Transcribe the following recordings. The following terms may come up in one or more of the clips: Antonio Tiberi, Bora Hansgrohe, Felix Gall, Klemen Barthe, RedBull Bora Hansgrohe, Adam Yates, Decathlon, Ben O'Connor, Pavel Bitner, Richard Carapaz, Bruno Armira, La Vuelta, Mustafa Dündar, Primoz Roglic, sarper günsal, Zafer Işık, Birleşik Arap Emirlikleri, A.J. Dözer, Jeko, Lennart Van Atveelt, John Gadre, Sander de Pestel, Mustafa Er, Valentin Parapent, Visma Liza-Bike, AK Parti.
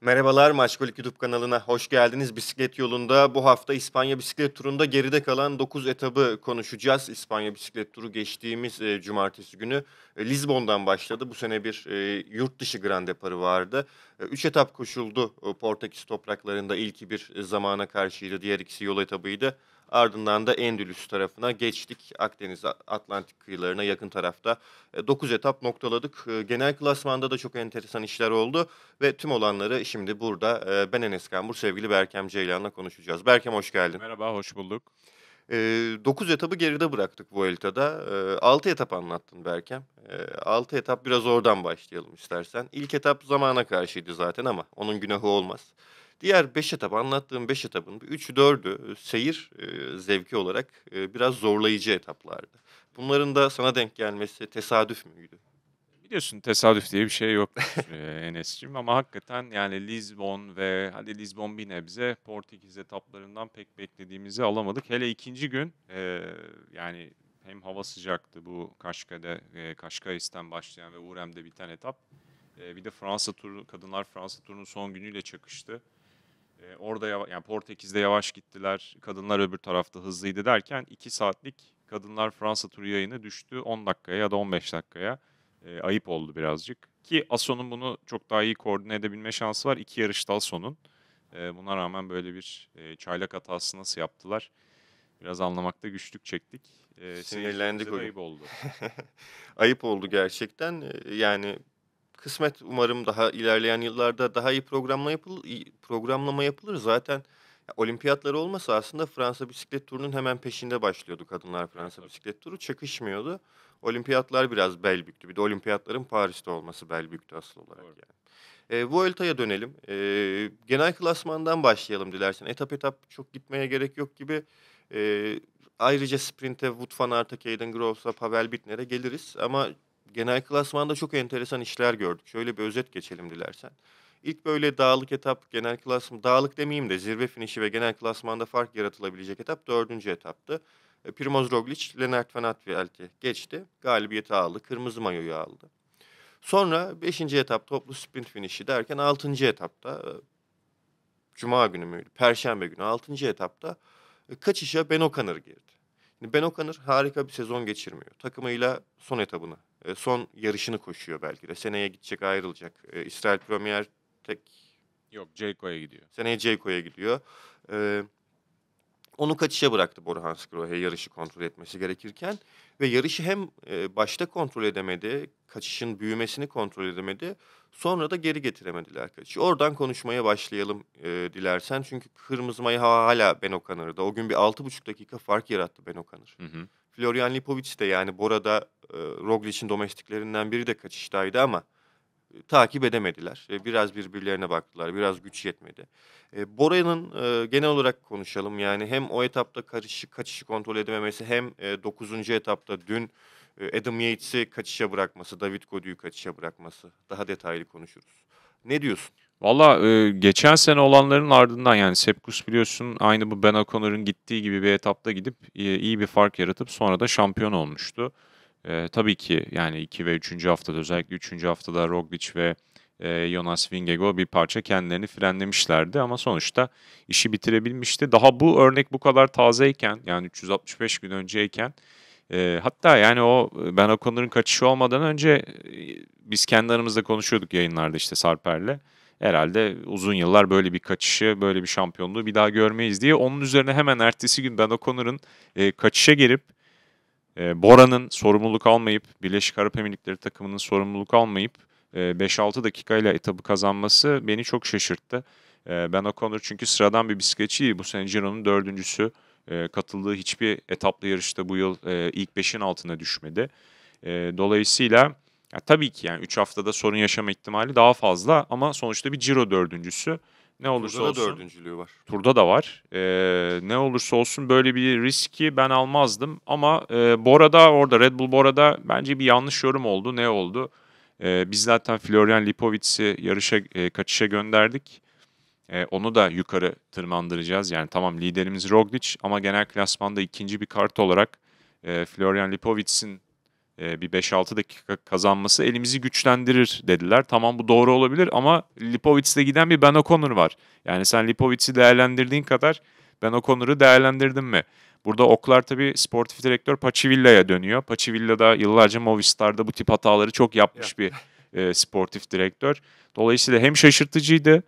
Merhabalar, Mackolik YouTube kanalına hoş geldiniz. Bisiklet yolunda bu hafta İspanya bisiklet turunda geride kalan 9 etabı konuşacağız. İspanya bisiklet turu geçtiğimiz cumartesi günü Lizbon'dan başladı. Bu sene bir yurt dışı Grand Deparı vardı. 3 etap koşuldu Portekiz topraklarında. İlki bir zamana karşıydı, diğer ikisi yol etabıydı. Ardından da Endülüs tarafına geçtik. Akdeniz, Atlantik kıyılarına yakın tarafta 9 etap noktaladık. Genel klasmanda da çok enteresan işler oldu. Ve tüm olanları şimdi burada ben Enes Kanbur, sevgili Berkem Ceylan'la konuşacağız. Berkem, hoş geldin. Merhaba, hoş bulduk. 9 etabı geride bıraktık Vuelta'da. 6 etap anlattın Berkem. 6 etap, biraz oradan başlayalım istersen. İlk etap zamana karşıydı zaten ama onun günahı olmaz. Diğer 5 etap, anlattığım 5 etapın 3'ü 4'ü seyir zevki olarak biraz zorlayıcı etaplardı. Bunların da sana denk gelmesi tesadüf müydü? Biliyorsun, tesadüf diye bir şey yok Enes'ciğim, ama hakikaten yani Lizbon ve hadi Lizbon bir nebze, Portekiz etaplarından pek beklediğimizi alamadık. Hele ikinci gün yani hem hava sıcaktı, bu Kaşkayis'ten başlayan ve Urem'de biten etap. Bir de Fransa turu, kadınlar Fransa turunun son günüyle çakıştı. Orada yani Portekiz'de yavaş gittiler, kadınlar öbür tarafta hızlıydı derken 2 saatlik kadınlar Fransa turu yayını düştü 10 dakikaya ya da 15 dakikaya. Ayıp oldu birazcık. Ki Asson'un bunu çok daha iyi koordine edebilme şansı var. 2 yarışta Asson'un. Buna rağmen böyle bir çaylak hatası nasıl yaptılar? Biraz anlamakta güçlük çektik. Sinirlendik. Ayıp oldu. Ayıp oldu gerçekten. Yani... Kısmet, umarım daha ilerleyen yıllarda daha iyi programlama yapılır. Zaten olimpiyatları olmasa aslında Fransa bisiklet turunun hemen peşinde başlıyordu kadınlar Fransa bisiklet turu. Çakışmıyordu. Olimpiyatlar biraz bel büktü. Bir de olimpiyatların Paris'te olması bel büktü asıl olarak. Evet. Yani. Vuelta'ya dönelim. Genel klasmandan başlayalım dilersen. Etap etap çok gitmeye gerek yok gibi. Ayrıca sprinte Wout Van Aert'e, Caden Grove'a, Pavel Bitner'e geliriz ama... Genel klasmanda çok enteresan işler gördük. Şöyle bir özet geçelim dilersen. İlk böyle dağlık etap, genel klasman, dağlık demeyeyim de zirve finişi ve genel klasmanda fark yaratılabilecek etap 4. etaptı. Primoz Roglic, Lennart Van Atveelt'i geçti. Galibiyeti aldı, kırmızı mayoyu aldı. Sonra 5. etap toplu sprint finişi derken 6. etapta, Cuma günü müydü, Perşembe günü 6. etapta kaçışa Ben O'Connor girdi. Ben O'Connor harika bir sezon geçirmiyor. Takımıyla son etabını, son yarışını koşuyor belki de. Seneye gidecek, ayrılacak. İsrail Premier tek... Yok, Jeko'ya gidiyor. Seneye Jeko'ya gidiyor. Onu kaçışa bıraktı Bora Hansgrohe, yarışı kontrol etmesi gerekirken. Ve yarışı hem başta kontrol edemedi, kaçışın büyümesini kontrol edemedi. Sonra da geri getiremediler kaçışı. Oradan konuşmaya başlayalım dilersen. Çünkü kırmızı mayo hala Ben O'Connor'da. O gün bir 6,5 dakika fark yarattı Ben O'Connor. Florian Lipovic de, yani Bora'da Roglic'in domestiklerinden biri de kaçıştaydı ama takip edemediler. Biraz birbirlerine baktılar. Biraz güç yetmedi. Bora'nın genel olarak konuşalım. Yani hem o etapta kaçışı kontrol edememesi, hem 9. etapta dün Adam Yates'i kaçışa bırakması, David Godu'yu kaçışa bırakması. Daha detaylı konuşuruz. Ne diyorsun? Valla geçen sene olanların ardından, yani Sepkus biliyorsun aynı bu Ben O'Connor'ın gittiği gibi bir etapta gidip iyi bir fark yaratıp sonra da şampiyon olmuştu. Tabii ki yani 2 ve 3. haftada, özellikle 3. haftada Roglic ve Jonas Vingegaard bir parça kendilerini frenlemişlerdi ama sonuçta işi bitirebilmişti. Daha bu örnek bu kadar tazeyken, yani 365 gün önceyken, hatta yani o Ben O'Connor'ın kaçışı olmadan önce biz kendi aramızda konuşuyorduk yayınlarda, işte Sarper'le. Herhalde uzun yıllar böyle bir kaçışı, böyle bir şampiyonluğu bir daha görmeyiz diye. Onun üzerine hemen ertesi gün Ben O'Connor'ın kaçışa girip, Bora'nın sorumluluk almayıp, Birleşik Arap Emirlikleri takımının sorumluluk almayıp 5-6 dakikayla etabı kazanması beni çok şaşırttı. Ben O'Connor çünkü sıradan bir bisikletçi değil. Bu sene Giro'nun 4.'sü. Katıldığı hiçbir etaplı yarışta bu yıl ilk 5'in altına düşmedi. Dolayısıyla tabii ki yani 3 haftada sorun yaşama ihtimali daha fazla ama sonuçta bir Giro 4.'sü. Ne olursa Turda olsun, da 4.'lüğü var. Turda da var. Ne olursa olsun böyle bir riski ben almazdım. Ama Bora'da, orada RedBull Bora'da bence bir yanlış yorum oldu. Ne oldu? Biz zaten Florian Lipovic'i yarışa, kaçışa gönderdik. Onu da yukarı tırmandıracağız. Yani tamam, liderimiz Roglic ama genel klasmanda ikinci bir kart olarak Florian Lipovic'in bir 5-6 dakika kazanması elimizi güçlendirir dediler. Tamam, bu doğru olabilir ama Lipovic'de giden bir Ben O'Connor var. Yani sen Lipovic'i değerlendirdiğin kadar Ben O'Connor'u değerlendirdin mi? Burada oklar tabii sportif direktör Pacivilla'ya dönüyor. Pacivilla da yıllarca Movistar'da bu tip hataları çok yapmış bir sportif direktör. Dolayısıyla hem şaşırtıcıydı,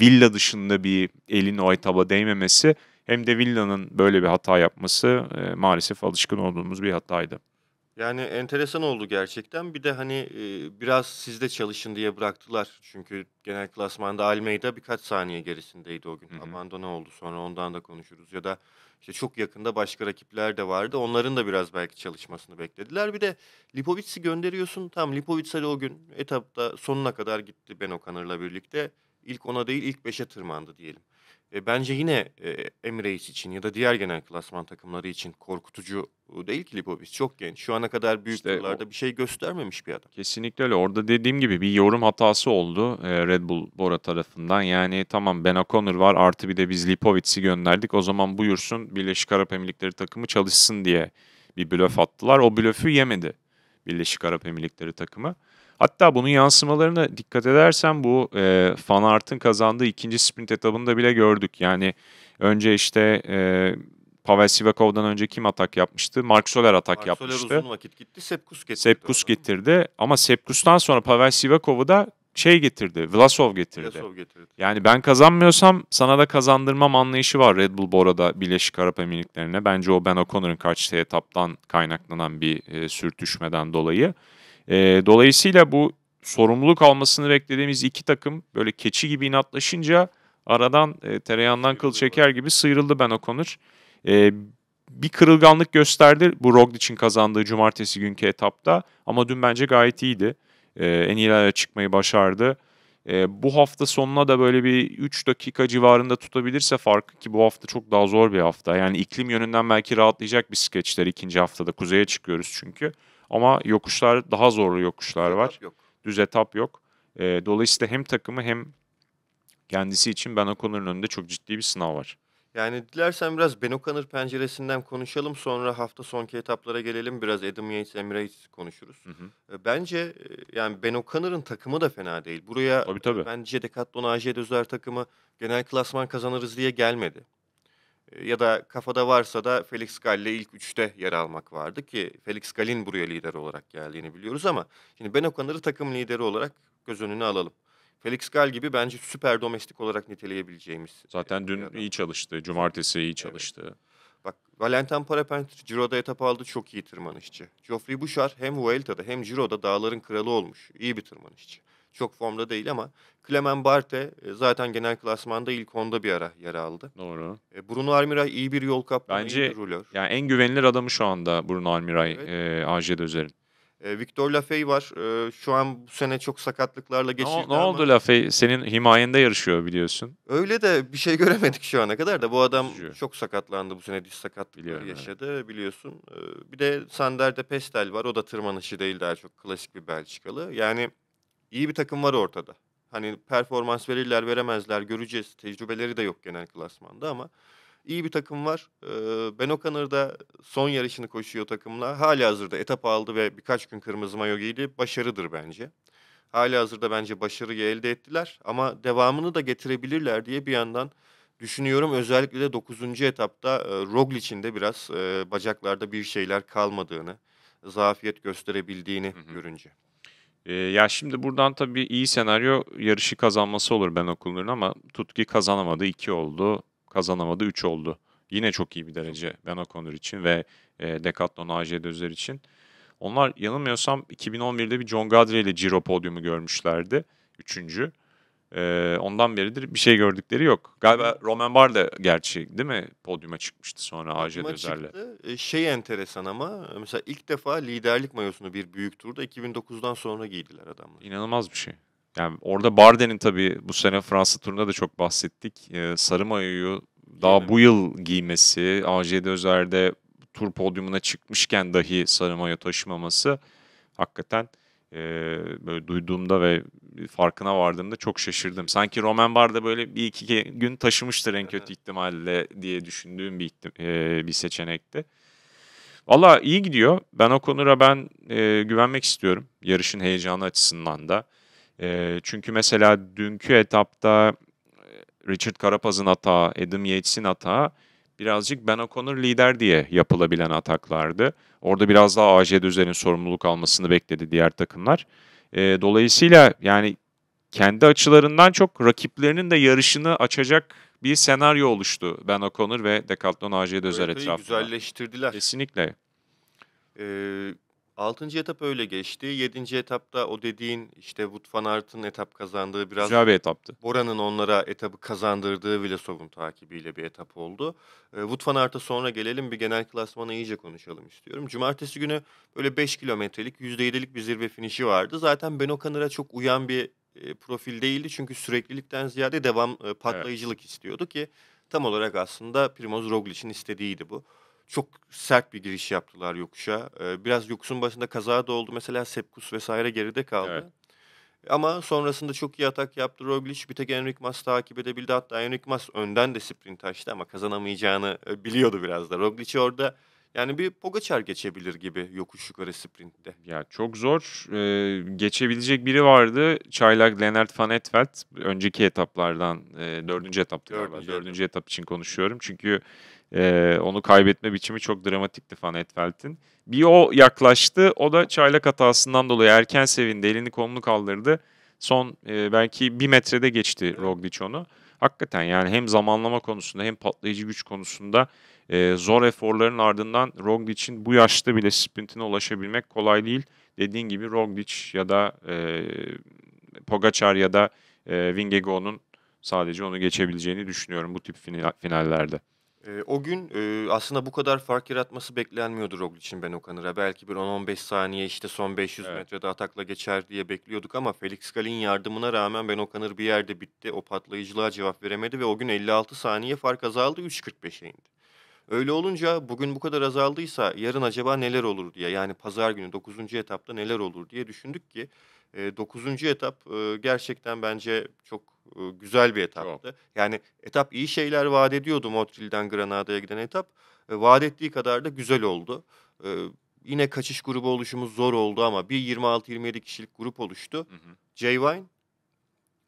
Villa dışında bir elin o etaba değmemesi, hem de Villa'nın böyle bir hata yapması maalesef alışkın olduğumuz bir hataydı. Yani enteresan oldu gerçekten. Bir de hani biraz sizde çalışın diye bıraktılar. Çünkü genel klasmanda Almeida birkaç saniye gerisindeydi o gün. Abandone oldu, sonra ondan da konuşuruz. Ya da işte çok yakında başka rakipler de vardı. Onların da biraz belki çalışmasını beklediler. Bir de Lipovic'i gönderiyorsun. Tam Lipovic'e o gün etapta sonuna kadar gitti Ben O'Connor'la birlikte. İlk 10'a değil ilk 5'e tırmandı diyelim. Bence yine Emirates için ya da diğer genel klasman takımları için korkutucu değil ki Lipovic. Çok genç. Şu ana kadar büyük turlarda bir şey göstermemiş bir adam. Kesinlikle öyle. Orada dediğim gibi bir yorum hatası oldu Red Bull Bora tarafından. Yani tamam, Ben O'Connor var, artı bir de biz Lipovic'i gönderdik. O zaman buyursun Birleşik Arap Emirlikleri takımı çalışsın diye bir blöf attılar. O blöfü yemedi Birleşik Arap Emirlikleri takımı. Hatta bunun yansımalarına dikkat edersen bu Van Aert'ın kazandığı ikinci sprint etabında bile gördük. Yani önce işte Pavel Sivakov'dan önce kim atak yapmıştı? Marc Soler atak yapmıştı. Marc Soler uzun vakit gitti, Sepkus getirdi. Sepkus getirdi ama Sepkus'tan sonra Pavel Sivakov'u da Vlasov getirdi. Yani ben kazanmıyorsam sana da kazandırmam anlayışı var Red Bull Bora'da Birleşik Arap Emirlikleri'ne. Bence o Ben O'Connor'ın kaçtığı etaptan kaynaklanan bir sürtüşmeden dolayı. Dolayısıyla bu sorumluluk almasını beklediğimiz iki takım böyle keçi gibi inatlaşınca aradan tereyağından kıl çeker gibi sıyrıldı Ben O'Connor. Bir kırılganlık gösterdi bu Roglic'in kazandığı cumartesi günkü etapta ama dün bence gayet iyiydi. En ileri çıkmayı başardı. Bu hafta sonuna da böyle bir 3 dakika civarında tutabilirse farkı, ki bu hafta çok daha zor bir hafta. Yani iklim yönünden belki rahatlayacak bisikletçiler ikinci haftada. Kuzeye çıkıyoruz çünkü. Ama yokuşlar, daha zorlu yokuşlar var. Düz etap yok. Dolayısıyla hem takımı hem kendisi için Ben O'Connor'ın önünde çok ciddi bir sınav var. Yani dilersen biraz Ben O'Connor penceresinden konuşalım. Sonra hafta sonki etaplara gelelim. Biraz Adam Yates, Emirates konuşuruz. Bence yani Ben O'Connor'ın takımı da fena değil. Buraya tabii. Bence Decathlon A.J. Dözer takımı genel klasman kazanırız diye gelmedi. Ya da kafada varsa da Felix Gall'le ilk 3'te yer almak vardı ki Felix Gall'in buraya lider olarak geldiğini biliyoruz ama şimdi Ben O'Connor'ı takım lideri olarak göz önüne alalım. Felix Gall gibi bence süper domestik olarak niteleyebileceğimiz. Zaten dün iyi çalıştı, cumartesi iyi çalıştı. Evet. Bak, Valentin Parapent Giro'da etap aldı, çok iyi tırmanışçı. Geoffrey Bouchard hem Vuelta'da hem Giro'da dağların kralı olmuş, iyi bir tırmanışçı. Çok formda değil ama Klemen Barthe zaten genel klasmanda ilk 10'da bir ara yer aldı. Doğru. Bruno Armira iyi bir yol kaptanı, bence, iyi bir rulör. Yani en güvenilir adamı şu anda Bruno Armira, A.J. Dözer'in. Victor Lafey var. Şu an bu sene çok sakatlıklarla geçirdi ama... Ne oldu Lafey? Senin himayende yarışıyor biliyorsun. Öyle de bir şey göremedik şu ana kadar da. Bu adam çok sakatlandı bu sene. Diş sakatlıkları yaşadı biliyorsun. Bir de Sander de Pestel var. O da tırmanışı değil, daha çok klasik bir Belçikalı. Yani... İyi bir takım var ortada. Hani performans verirler veremezler göreceğiz. Tecrübeleri de yok genel klasmanda ama iyi bir takım var. Ben O'Connor da son yarışını koşuyor takımla. Halihazırda etap aldı ve birkaç gün kırmızı mayo giydi. Başarıdır bence. Halihazırda bence başarıyı elde ettiler ama devamını da getirebilirler diye bir yandan düşünüyorum. Özellikle de 9. etapta Roglic'in de biraz bacaklarda bir şeyler kalmadığını, zafiyet gösterebildiğini görünce. Ya şimdi buradan tabii iyi senaryo yarışı kazanması olur Ben O'Connor'ın ama tut ki kazanamadı 2 oldu, kazanamadı 3 oldu. Yine çok iyi bir derece Ben O'Connor için ve Decathlon A.J. Dözer için. Onlar yanılmıyorsam 2011'de bir John Gadre ile Giro podyumu görmüşlerdi. 3. Ondan beridir bir şey gördükleri yok. Galiba Romain Bardet gerçi değil mi? Podyuma çıkmıştı sonra A.J. Dözer'le. Şey enteresan ama mesela ilk defa liderlik mayosunu bir büyük turda 2009'dan sonra giydiler adamlar. İnanılmaz bir şey. Yani orada Bardet'in tabii bu sene Fransa turunda da çok bahsettik. Sarı mayoyu daha bu yıl giymesi, A.J. Dözer'de tur podyumuna çıkmışken dahi sarı mayo taşımaması hakikaten... böyle duyduğumda ve farkına vardığımda çok şaşırdım. Sanki Romain Bardet böyle bir iki gün taşımıştır en kötü ihtimalle diye düşündüğüm bir seçenekti. Valla iyi gidiyor. Ben O'Connor'a güvenmek istiyorum. Yarışın heyecanı açısından da. Çünkü mesela dünkü etapta Richard Carapaz'ın hata, Adam Yates'in hata birazcık Ben O'Connor lider diye yapılabilen ataklardı. Orada biraz daha A.J. Dözer'in sorumluluk almasını bekledi diğer takımlar. Dolayısıyla yani kendi açılarından çok rakiplerinin de yarışını açacak bir senaryo oluştu Ben O'Connor ve Decathlon A.J. Dözer etrafında. Güzelleştirdiler. Kesinlikle. 6. etap öyle geçti. 7. etapta o dediğin işte Wout Van Aert'ın etap kazandığı biraz... Güzel bir etaptı. Bora'nın onlara etabı kazandırdığı Vlasov'un takibiyle bir etap oldu. Wout Van Aert'a sonra gelelim, bir genel klasmana iyice konuşalım istiyorum. Cumartesi günü böyle 5 kilometrelik %7'lik bir zirve finişi vardı. Zaten Ben O'Connor'a çok uyan bir profil değildi. Çünkü süreklilikten ziyade devam patlayıcılık istiyordu ki tam olarak aslında Primoz Roglic'in istediğiydi bu. Çok sert bir giriş yaptılar yokuşa. Biraz yokuşun başında kaza da oldu. Mesela Sepkus vesaire geride kaldı. Evet. Ama sonrasında çok iyi atak yaptı Roglic. Bir tek Enric Mas takip edebildi. Hatta Enric Mas önden de sprint açtı ama kazanamayacağını biliyordu biraz da. Roglic'i orada yani bir Pogacar geçebilir gibi yokuş yukarı sprintte. Ya çok zor. Geçebilecek biri vardı. Çaylak Lennart Van Etvelt. Önceki etaplardan, 4. etaptı galiba. 4. etap için konuşuyorum. Çünkü onu kaybetme biçimi çok dramatikti Van Etvelt'in. Bir o yaklaştı. O da çaylak hatasından dolayı erken sevindi. Elini kolunu kaldırdı. Son belki bir metrede geçti Roglic onu. Hakikaten yani hem zamanlama konusunda hem patlayıcı güç konusunda zor eforların ardından Roglic'in bu yaşta bile sprintine ulaşabilmek kolay değil. Dediğin gibi Roglic ya da Pogacar ya da Vingegaard'un sadece onu geçebileceğini düşünüyorum bu tip finallerde. O gün aslında bu kadar fark yaratması beklenmiyordu Roglic'in Ben O'Connor'a. Belki bir 10-15 saniye işte son 500 metrede atakla geçer diye bekliyorduk ama Felix Gall'in yardımına rağmen Ben O'Connor bir yerde bitti. O patlayıcılığa cevap veremedi ve o gün 56 saniye fark azaldı, 3.45'e indi. Öyle olunca bugün bu kadar azaldıysa yarın acaba neler olur diye, yani pazar günü 9. etapta neler olur diye düşündük ki 9. etap gerçekten bence çok güzel bir etaptı. Çok. Yani etap iyi şeyler vaat ediyordu, Montreal'den Granada'ya giden etap. Vaat ettiği kadar da güzel oldu. Yine kaçış grubu oluşumuz zor oldu ama bir 26-27 kişilik grup oluştu. Jay Vine,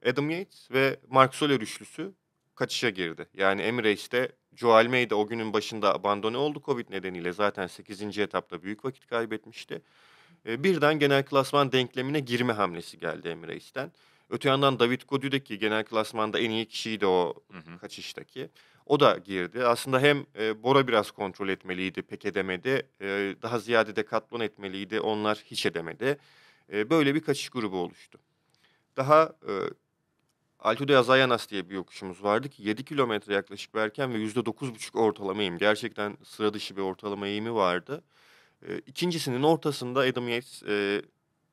Adam Yates ve Marc Soler üçlüsü kaçışa girdi. Yani Emirates'te Joe Almeida o günün başında abandone oldu Covid nedeniyle. Zaten 8. etapta büyük vakit kaybetmişti. Birden genel klasman denklemine girme hamlesi geldi Emirates'ten. Öte yandan David Godü'deki genel klasmanda en iyi kişiydi o kaçıştaki. O da girdi. Aslında hem Bora biraz kontrol etmeliydi, pek edemedi. Daha ziyade Decathlon etmeliydi. Onlar hiç edemedi. Böyle bir kaçış grubu oluştu. Daha Alto de Azayanas diye bir yokuşumuz vardı ki 7 kilometre yaklaşık verken ve %9,5 ortalama eğim. Gerçekten sıra dışı bir ortalama eğimi vardı. İkincisinin ortasında Adam Yates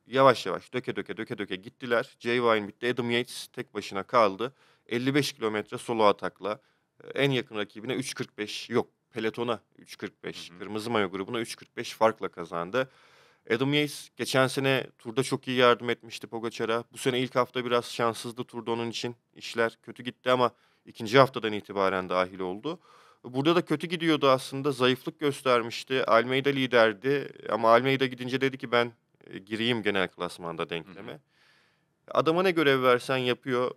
yavaş yavaş döke döke gittiler. Jay Vine bitti. Adam Yates tek başına kaldı. 55 kilometre solo atakla en yakın rakibine 3.45 yok. Pelotona 3.45. Kırmızı Mayo grubuna 3.45 farkla kazandı. Adam Yates geçen sene turda çok iyi yardım etmişti Pogacar'a. Bu sene ilk hafta biraz şanssızdı turda onun için. İşler kötü gitti ama ikinci haftadan itibaren dahil oldu. Burada da kötü gidiyordu aslında. Zayıflık göstermişti. Almeida liderdi ama Almeida gidince dedi ki ben gireyim genel klasmanda denkleme. Adama ne görev versen yapıyor.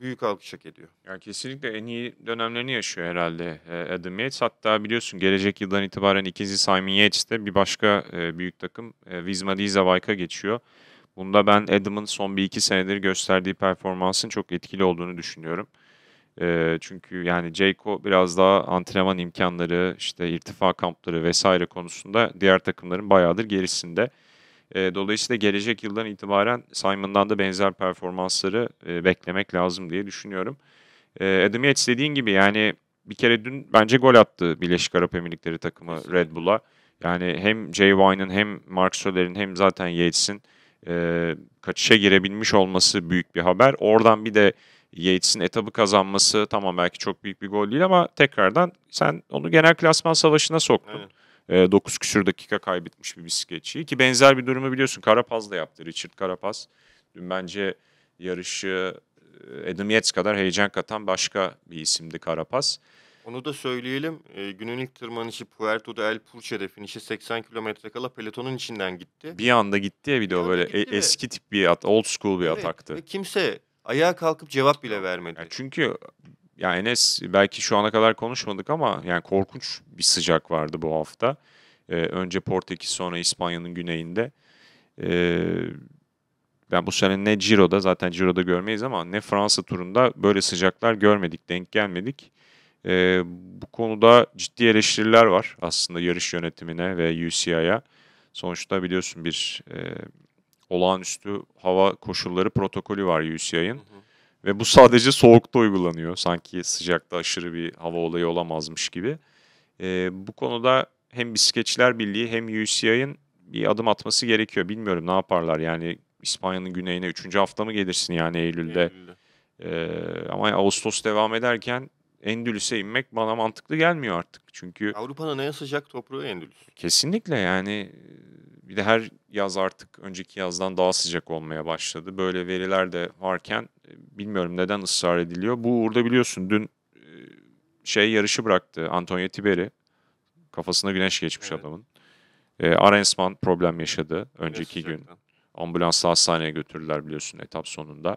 Büyük alkış hak ediyor. Yani kesinlikle en iyi dönemlerini yaşıyor herhalde Adam Yates. Hatta biliyorsun gelecek yıldan itibaren ikinci Simon Yates de bir başka büyük takım Visma Liza-Bike'a geçiyor. Bunda ben Adam'ın son bir iki senedir gösterdiği performansın çok etkili olduğunu düşünüyorum. Çünkü yani Jeko biraz daha antrenman imkanları, işte irtifa kampları vesaire konusunda diğer takımların bayağıdır gerisinde. Dolayısıyla gelecek yıldan itibaren Simon'dan da benzer performansları beklemek lazım diye düşünüyorum. Adam Yates dediğin gibi yani bir kere dün bence gol attı Birleşik Arap Emirlikleri takımı Red Bull'a. Yani hem Jay Vine'ın hem Marc Soler'in hem zaten Yates'in kaçışa girebilmiş olması büyük bir haber. Oradan bir de Yates'in etabı kazanması, tamam belki çok büyük bir gol değil ama tekrardan sen onu genel klasman savaşına soktun. Evet. 9 küsür dakika kaybetmiş bir bisikletçi ki benzer bir durumu biliyorsun Carapaz da yaptı. Richard Carapaz dün bence yarışı Adam Yates kadar heyecan katan başka bir isimdi Carapaz. Onu da söyleyelim. Günün ilk tırmanışı Puerto de El Purçe'de finişe 80 kilometre kala pelotonun içinden gitti. Bir anda gitti ya, bir de o böyle eski tip bir at, old school bir ataktı. Ve kimse ayağa kalkıp cevap bile vermedi. Yani çünkü ya Enes, belki şu ana kadar konuşmadık ama yani korkunç bir sıcak vardı bu hafta. Önce Portekiz, sonra İspanya'nın güneyinde. Ben bu sene ne Giro'da, zaten Giro'da görmeyiz ama ne Fransa turunda böyle sıcaklar görmedik, denk gelmedik. Bu konuda ciddi eleştiriler var aslında yarış yönetimine ve UCI'ye. Sonuçta biliyorsun bir olağanüstü hava koşulları protokolü var UCI'nin. Ve bu sadece soğukta uygulanıyor. Sanki sıcakta aşırı bir hava olayı olamazmış gibi. Bu konuda hem Bisikletçiler Birliği hem UCI'nin bir adım atması gerekiyor. Bilmiyorum ne yaparlar yani. İspanya'nın güneyine 3. hafta mı gelirsin yani Eylül'de? Ama Ağustos devam ederken Endülüs'e inmek bana mantıklı gelmiyor artık. Çünkü Avrupa'nın en sıcak toprağı Endülüs. Kesinlikle yani, bir de her yaz artık önceki yazdan daha sıcak olmaya başladı. Böyle veriler de varken bilmiyorum neden ısrar ediliyor. Bu uğurda biliyorsun dün şey yarışı bıraktı Antonio Tiberi. Kafasına güneş geçmiş adamın. Arensman problem yaşadı önceki gün. Ambulansla hastaneye götürdüler biliyorsun etap sonunda.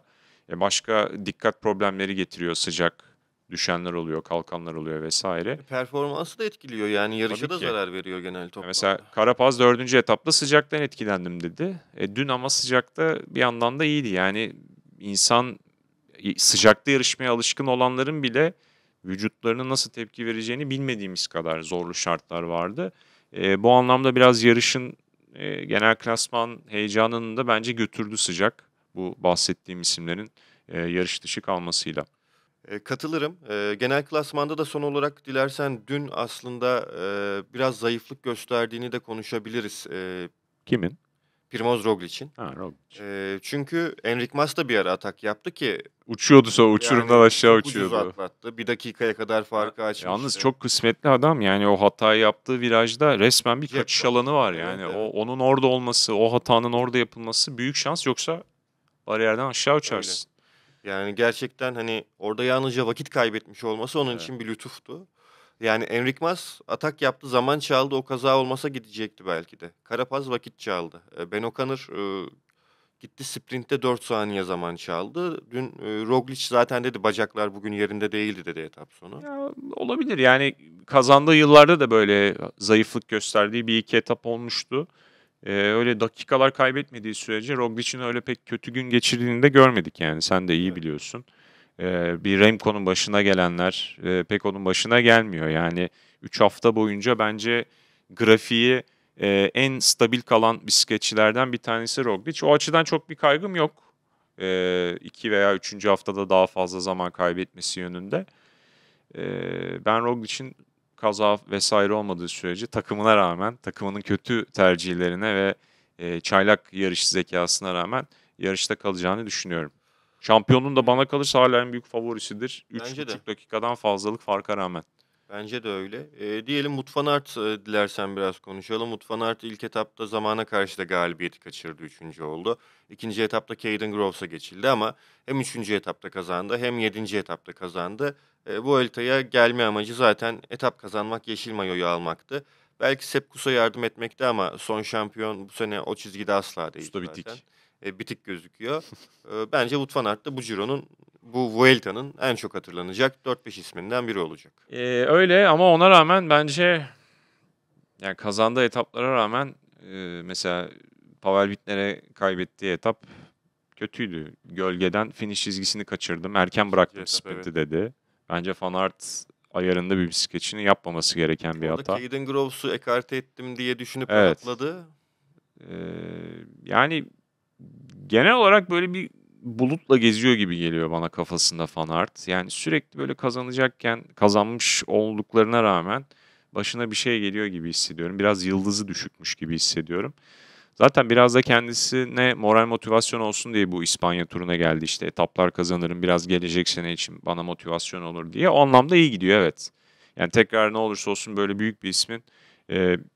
Başka dikkat problemleri getiriyor sıcak. Düşenler oluyor, kalkanlar oluyor vesaire. Performansı da etkiliyor yani, yarışa da zarar veriyor genel toplamda. Mesela Carapaz 4. etapta sıcaktan etkilendim dedi. Dün ama sıcakta bir yandan da iyiydi. Yani insan, sıcakta yarışmaya alışkın olanların bile vücutlarının nasıl tepki vereceğini bilmediğimiz kadar zorlu şartlar vardı. Bu anlamda biraz yarışın genel klasman heyecanını da bence götürdü sıcak. Bu bahsettiğim isimlerin yarış dışı kalmasıyla. Katılırım. Genel klasmanda da son olarak dilersen dün aslında biraz zayıflık gösterdiğini de konuşabiliriz. Kimin? Primoz Roglic'in. Roglic. Çünkü Enric Mas da bir ara atak yaptı ki. Uçuyordu sonra, uçurumdan yani aşağı uçuyordu. Atlattı. Bir dakikaya kadar farkı açmıştı. Yalnız çok kısmetli adam yani, o hatayı yaptığı virajda resmen bir kaçış alanı var yani. Evet. Onun orada olması, o hatanın orada yapılması büyük şans, yoksa bariyerden aşağı uçarsın. Öyle. Yani gerçekten hani orada yalnızca vakit kaybetmiş olması onun için bir lütuftu. Yani Enric Mas atak yaptı, zaman çaldı, o kaza olmasa gidecekti belki de. Carapaz vakit çaldı. Ben O'Connor gitti sprintte 4 saniye zaman çaldı. Dün Roglic zaten dedi bacaklar bugün yerinde değildi dedi etap sonu. Ya, olabilir yani, kazandığı yıllarda da böyle zayıflık gösterdiği bir iki etap olmuştu. Öyle dakikalar kaybetmediği sürece Roglic'in öyle pek kötü gün geçirdiğini de görmedik yani, sen de iyi biliyorsun. Bir Remco'nun başına gelenler pek onun başına gelmiyor yani. 3 hafta boyunca bence grafiği en stabil kalan bisikletçilerden bir tanesi Roglic. O açıdan çok bir kaygım yok. 2 veya 3. haftada daha fazla zaman kaybetmesi yönünde. Ben Roglic'in kaza vesaire olmadığı sürece takımına rağmen, takımının kötü tercihlerine ve çaylak yarış zekasına rağmen yarışta kalacağını düşünüyorum. Şampiyonluğun da bana kalırsa hala en büyük favorisidir. 3,5 dakikadan fazlalık farka rağmen. Bence de öyle. Diyelim Wout Van Aert dilersen biraz konuşalım. Wout Van Aert ilk etapta zamana karşı da galibiyeti kaçırdı. 3. oldu. 2. etapta Caden Groves'a geçildi ama hem 3. etapta kazandı hem 7. etapta kazandı. Vuelta'ya gelme amacı zaten etap kazanmak, yeşil mayoyu almaktı. Belki Sepkus'a yardım etmekti ama son şampiyon bu sene o çizgide asla değil. Usta bitik. Bitik gözüküyor. Bence Wout Van Aert da bu Giro'nun, bu Vuelta'nın en çok hatırlanacak 4-5 isminden biri olacak. Öyle ama ona rağmen bence yani kazandığı etaplara rağmen mesela Pavel Bitner'e kaybettiği etap kötüydü. Gölgeden finish çizgisini kaçırdım. Erken bıraktım sprinti dedi. Bence Van Aert ayarında bir bisikletçinin yapmaması gereken bir hata. Orada Caden Groves'u ekarte ettim diye düşünüp atladı. Yani genel olarak böyle bir bulutla geziyor gibi geliyor bana kafasında Van Aert. Yani sürekli böyle kazanacakken, kazanmış olduklarına rağmen başına bir şey geliyor gibi hissediyorum. Biraz yıldızı düşükmüş gibi hissediyorum. Zaten biraz da kendisine moral motivasyon olsun diye bu İspanya turuna geldi. İşte etaplar kazanırım, biraz gelecek sene için bana motivasyon olur diye. O anlamda iyi gidiyor evet. Yani tekrar ne olursa olsun böyle büyük bir ismin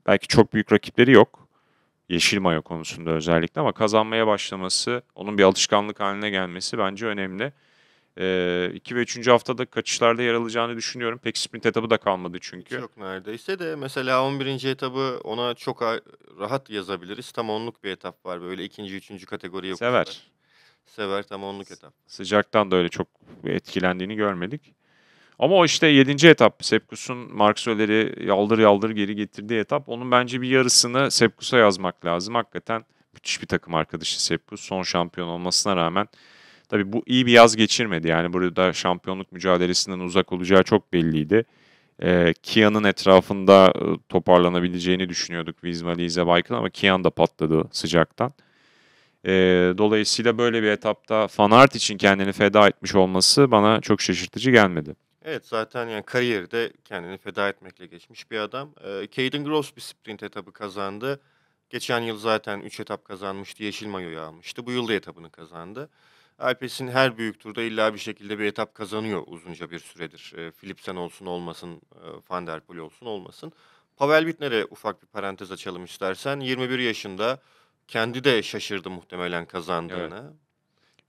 belki çok büyük rakipleri yok. Yeşil mayo konusunda özellikle, ama kazanmaya başlaması, onun bir alışkanlık haline gelmesi bence önemli. 2 ve 3. haftada kaçışlarda yer alacağını düşünüyorum. Pek sprint etabı da kalmadı çünkü. Yok neredeyse de mesela 11. etabı ona çok rahat yazabiliriz. Tam 10'luk bir etap var böyle 2. 3. kategori yok. Sever tam 10'luk etap. Sıcaktan da öyle çok etkilendiğini görmedik. Ama o işte 7. etap, Sepkus'un Marc Soler'i yaldır yaldır geri getirdiği etap. Onun bence bir yarısını Sepkus'a yazmak lazım. Hakikaten müthiş bir takım arkadaşı Sepkus. Son şampiyon olmasına rağmen. Tabii bu iyi bir yaz geçirmedi. Yani burada şampiyonluk mücadelesinden uzak olacağı çok belliydi. Kia'nın etrafında toparlanabileceğini düşünüyorduk Visma Lize Baykal'ın ama Kia'nın da patladı sıcaktan. Dolayısıyla böyle bir etapta Van Aert için kendini feda etmiş olması bana çok şaşırtıcı gelmedi. Evet zaten yani kariyerde kendini feda etmekle geçmiş bir adam. Caden Gross bir sprint etabı kazandı. Geçen yıl zaten 3 etap kazanmıştı. Yeşil mayoyu almıştı. Bu yıl da etabını kazandı. Alpes'in her büyük turda illa bir şekilde bir etap kazanıyor uzunca bir süredir. Philipsen olsun olmasın, Van der Poel olsun olmasın. Pavel Bitner'e ufak bir parantez açalım istersen. 21 yaşında kendi de şaşırdı muhtemelen kazandığına.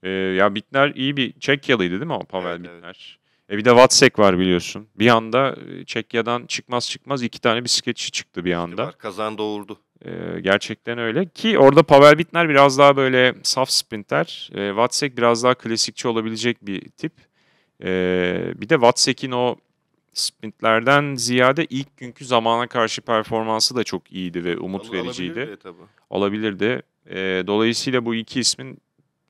Evet. Ya Bitner iyi bir Çekyalıydı değil mi o Pavel Bitner? Evet. Bir de Vatsek var biliyorsun. Bir anda Çekya'dan çıkmaz çıkmaz 2 tane bisikletçi çıktı bir anda. Var, kazan doğurdu. Gerçekten öyle ki orada Pavel Bitner biraz daha böyle saf sprinter. Vatsek biraz daha klasikçi olabilecek bir tip. Bir de Vatsek'in o sprintlerden ziyade ilk günkü zamana karşı performansı da çok iyiydi ve umut vericiydi. Alabilirdi. Dolayısıyla bu iki ismin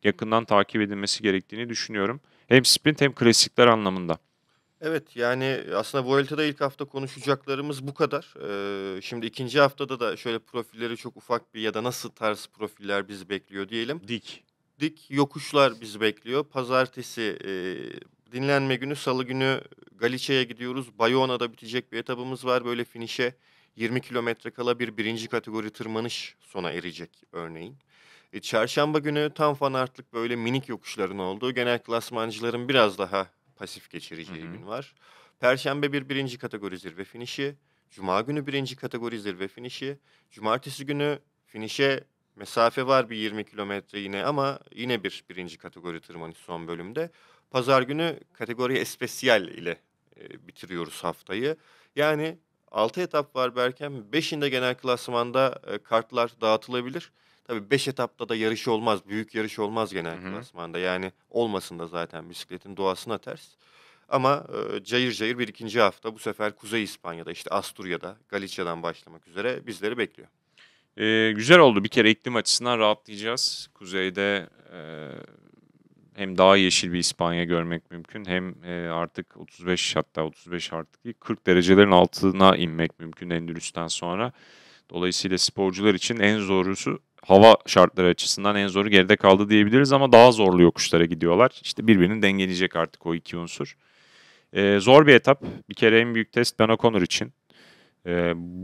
yakından takip edilmesi gerektiğini düşünüyorum. Hem sprint hem klasikler anlamında. Evet yani aslında Vuelta'da ilk hafta konuşacaklarımız bu kadar. Şimdi ikinci haftada da şöyle profilleri çok ufak bir ya da nasıl tarz profiller bizi bekliyor diyelim. Dik yokuşlar bizi bekliyor. Pazartesi dinlenme günü, salı günü Galicia'ya gidiyoruz. Bayona'da bitecek bir etabımız var. Böyle finişe 20 kilometre kala birinci kategori tırmanış sona erecek örneğin. Çarşamba günü tam Van Aert'lık böyle minik yokuşların olduğu, genel klasmancıların biraz daha pasif geçireceği gün var. Perşembe birinci kategori zirve finişi, cuma günü birinci kategori zirve finişi, cumartesi günü finişe mesafe var bir 20 kilometre yine ama yine birinci kategori tırmanış son bölümde. Pazar günü kategori espesiyal ile bitiriyoruz haftayı. Yani 6 etap var Berkem, 5'inde genel klasmanda kartlar dağıtılabilir. Tabii 5 etapta da yarış olmaz. Büyük yarış olmaz genel klasmanda. Yani olmasın da zaten bisikletin doğasına ters. Ama cayır cayır bir ikinci hafta bu sefer Kuzey İspanya'da işte Asturya'da, Galicia'dan başlamak üzere bizleri bekliyor. Güzel oldu. Bir kere iklim açısından rahatlayacağız. Kuzeyde hem daha yeşil bir İspanya görmek mümkün. Hem artık 35 hatta 35 artık değil, 40 derecelerin altına inmek mümkün Endülüs'ten sonra. Dolayısıyla sporcular için en zorusu hava şartları açısından en zoru geride kaldı diyebiliriz ama daha zorlu yokuşlara gidiyorlar. İşte birbirini dengeleyecek artık o iki unsur. Zor bir etap. Bir kere en büyük test Ben O'Connor için.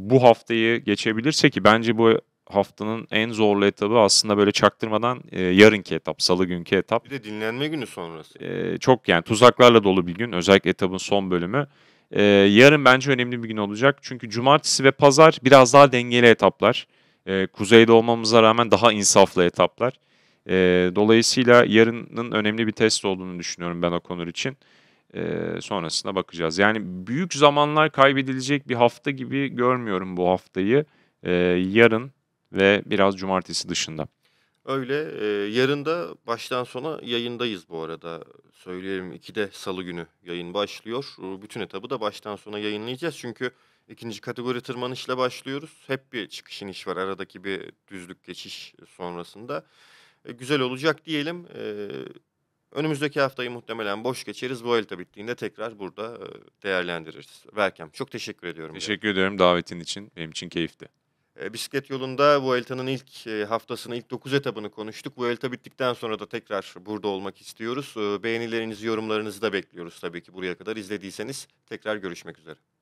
Bu haftayı geçebilirse ki bence bu haftanın en zorlu etabı aslında böyle çaktırmadan yarınki etap, salı günkü etap. Bir de dinlenme günü sonrası. Çok yani tuzaklarla dolu bir gün. Özellikle etabın son bölümü. Yarın bence önemli bir gün olacak. Çünkü cumartesi ve pazar biraz daha dengeli etaplar. Kuzeyde olmamıza rağmen daha insaflı etaplar. Dolayısıyla yarının önemli bir test olduğunu düşünüyorum Ben O'Connor için. Sonrasına bakacağız. Yani büyük zamanlar kaybedilecek bir hafta gibi görmüyorum bu haftayı. Yarın ve biraz cumartesi dışında. Öyle. Yarın da baştan sona yayındayız bu arada. Söyleyelim 2'de salı günü yayın başlıyor. Bütün etabı da baştan sona yayınlayacağız. Çünkü İkinci kategori tırmanışla başlıyoruz. Hep bir çıkış iniş var. Aradaki bir düzlük geçiş sonrasında. Güzel olacak diyelim. Önümüzdeki haftayı muhtemelen boş geçeriz. Vuelta bittiğinde tekrar burada değerlendiririz. Berkem çok teşekkür ediyorum. Teşekkür ederim davetin için. Benim için keyifti. Bisiklet yolunda Vuelta'nın ilk haftasının ilk 9 etabını konuştuk. Vuelta bittikten sonra da tekrar burada olmak istiyoruz. Beğenilerinizi, yorumlarınızı da bekliyoruz tabii ki buraya kadar. İzlediyseniz tekrar görüşmek üzere.